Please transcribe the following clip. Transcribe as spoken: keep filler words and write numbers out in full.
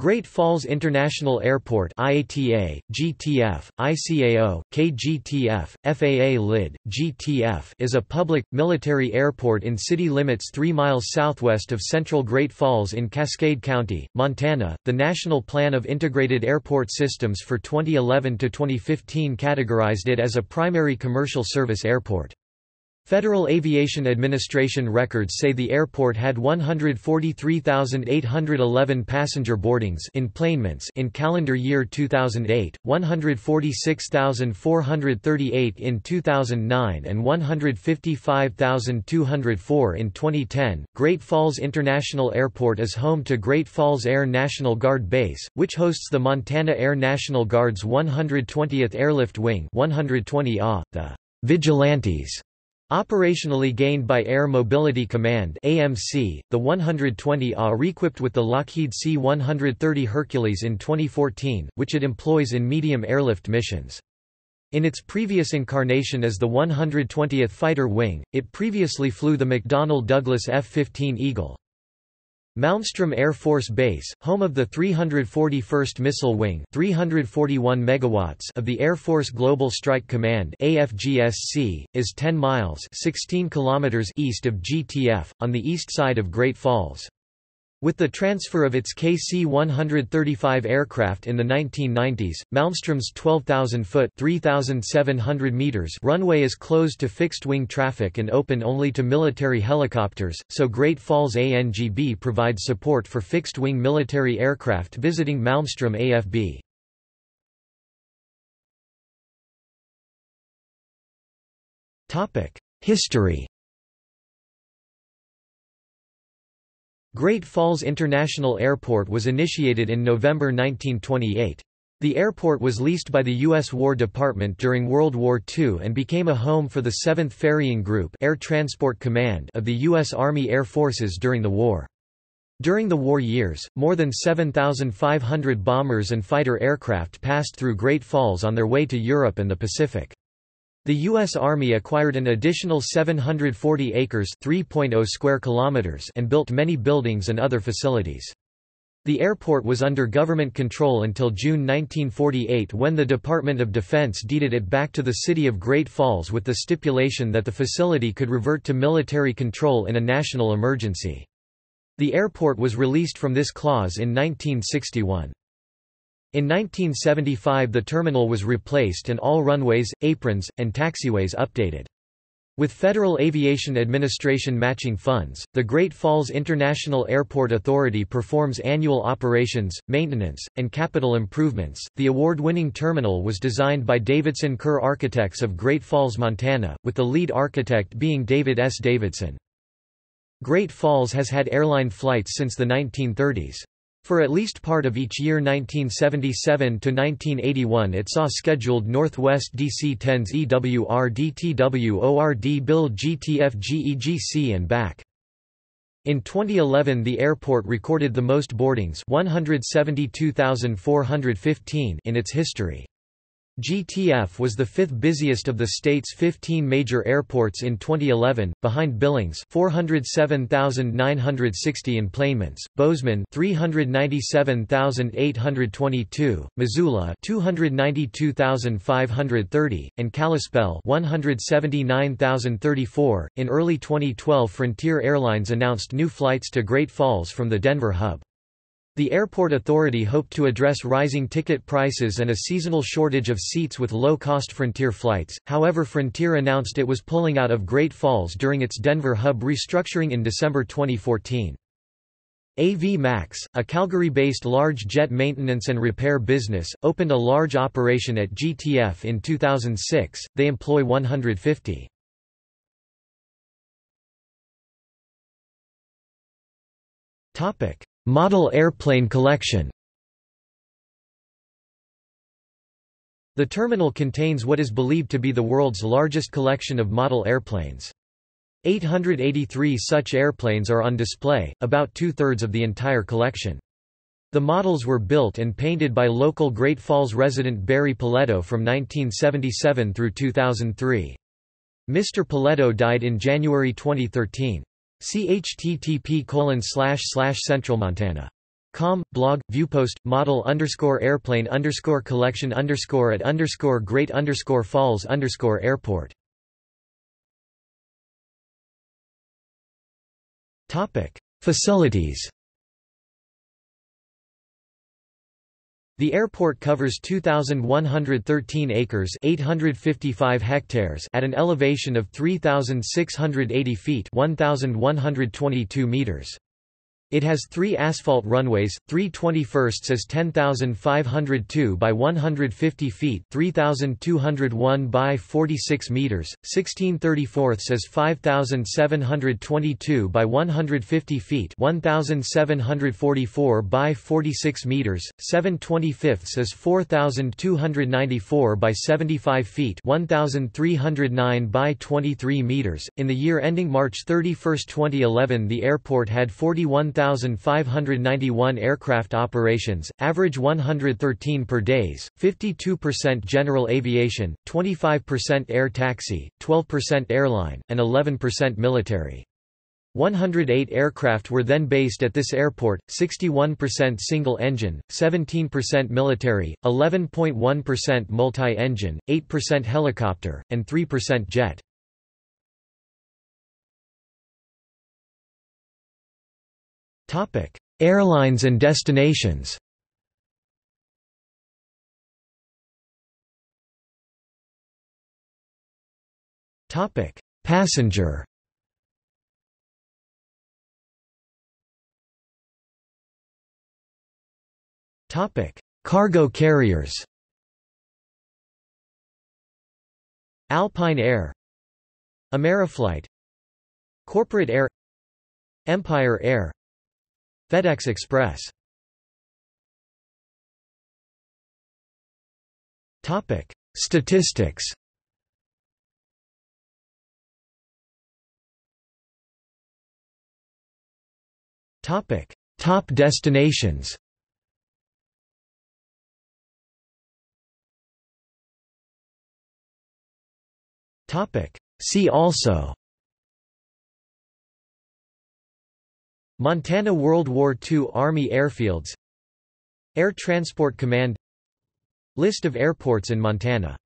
Great Falls International Airport I A T A, G T F, I C A O, K G T F, F A A L I D, G T F is a public, military airport in city limits three miles southwest of central Great Falls in Cascade County, Montana. The National Plan of Integrated Airport Systems for twenty eleven to twenty fifteen categorized it as a primary commercial service airport. Federal Aviation Administration records say the airport had one hundred forty-three thousand eight hundred eleven passenger boardings enplanements in calendar year two thousand eight, one hundred forty-six thousand four hundred thirty-eight in two thousand nine, and one hundred fifty-five thousand two hundred four in twenty ten. Great Falls International Airport is home to Great Falls Air National Guard Base, which hosts the Montana Air National Guard's one hundred twentieth Airlift Wing, one hundred twenty A, the Vigilantes, operationally gained by Air Mobility Command A M C, the one hundred twenty A re-equipped with the Lockheed C one thirty Hercules in twenty fourteen, which it employs in medium airlift missions. In its previous incarnation as the one hundred twentieth Fighter Wing, it previously flew the McDonnell Douglas F fifteen Eagle. Malmstrom Air Force Base, home of the three hundred forty-first Missile Wing, three hundred forty-one megawatts of the Air Force Global Strike Command (A F G S C), is ten miles (sixteen kilometers) east of G T F, on the east side of Great Falls. With the transfer of its K C one thirty-five aircraft in the nineteen nineties, Malmstrom's twelve thousand foot (three thousand seven hundred meters) runway is closed to fixed-wing traffic and open only to military helicopters, so Great Falls A N G B provides support for fixed-wing military aircraft visiting Malmstrom A F B. History. Great Falls International Airport was initiated in November nineteen twenty-eight. The airport was leased by the U S War Department during World War two and became a home for the seventh Ferrying Group Air Transport Command of the U S Army Air Forces during the war. During the war years, more than seven thousand five hundred bombers and fighter aircraft passed through Great Falls on their way to Europe and the Pacific. The U S Army acquired an additional seven hundred forty acres (three point zero square kilometers) and built many buildings and other facilities. The airport was under government control until June nineteen forty-eight, when the Department of Defense deeded it back to the city of Great Falls with the stipulation that the facility could revert to military control in a national emergency. The airport was released from this clause in nineteen sixty-one. In nineteen seventy-five the terminal was replaced and all runways, aprons, and taxiways updated. With Federal Aviation Administration matching funds, the Great Falls International Airport Authority performs annual operations, maintenance, and capital improvements. The award-winning terminal was designed by Davidson Kerr Architects of Great Falls, Montana, with the lead architect being David S. Davidson. Great Falls has had airline flights since the nineteen thirties. For at least part of each year nineteen seventy-seven to nineteen eighty-one it saw scheduled Northwest D C ten's E W R D T W O R D Bill G T F G E G C and back. In twenty eleven the airport recorded the most boardings one hundred seventy-two thousand four hundred fifteen in its history. G T F was the fifth busiest of the state's fifteen major airports in twenty eleven, behind Billings four hundred seven thousand nine hundred sixty enplanements, Bozeman three hundred ninety-seven thousand eight hundred twenty-two, Missoula two hundred ninety-two thousand five hundred thirty, and Kalispell one hundred seventy-nine thousand thirty-four. In early twenty twelve, Frontier Airlines announced new flights to Great Falls from the Denver hub. The Airport Authority hoped to address rising ticket prices and a seasonal shortage of seats with low-cost Frontier flights, however Frontier announced it was pulling out of Great Falls during its Denver hub restructuring in December twenty fourteen. A V Max, a Calgary-based large jet maintenance and repair business, opened a large operation at G T F in two thousand six. They employ one hundred fifty. Model airplane collection. The terminal contains what is believed to be the world's largest collection of model airplanes. eight hundred eighty-three such airplanes are on display, about two-thirds of the entire collection. The models were built and painted by local Great Falls resident Barry Paletto from nineteen seventy-seven through two thousand three. Mister Paletto died in January twenty thirteen. C H T T P colon slash slash centralmontana com, blog, viewpost, model underscore airplane underscore collection underscore at underscore great underscore falls underscore airport. Topic: Facilities. The airport covers two thousand one hundred thirteen acres (eight hundred fifty-five hectares) at an elevation of three thousand six hundred eighty feet (one thousand one hundred twenty-two meters). It has three asphalt runways, three twenty-firsts as ten thousand five hundred two by one hundred fifty feet three thousand two hundred one by forty-six meters, sixteen thirty-fourths as five thousand seven hundred twenty-two by one hundred fifty feet one thousand seven hundred forty-four by forty-six meters, seven twenty-fifths as four thousand two hundred ninety-four by seventy-five feet one thousand three hundred nine by twenty-three meters. In the year ending March thirty-first, twenty eleven, the airport had forty-one thousand five hundred ninety-one aircraft operations, average one hundred thirteen per days, fifty-two percent general aviation, twenty-five percent air taxi, twelve percent airline, and eleven percent military. one hundred eight aircraft were then based at this airport, sixty-one percent single-engine, seventeen percent military, eleven point one percent multi-engine, eight percent helicopter, and three percent jet. Topic: Airlines and destinations. Topic: Passenger. Topic: Cargo carriers. Alpine Air, Ameriflight, Corporate Air, Empire Air, FedEx Express. Topic: Statistics. Topic: Top destinations. Topic: See also. Montana World War Two Army airfields, Air Transport Command, List of airports in Montana.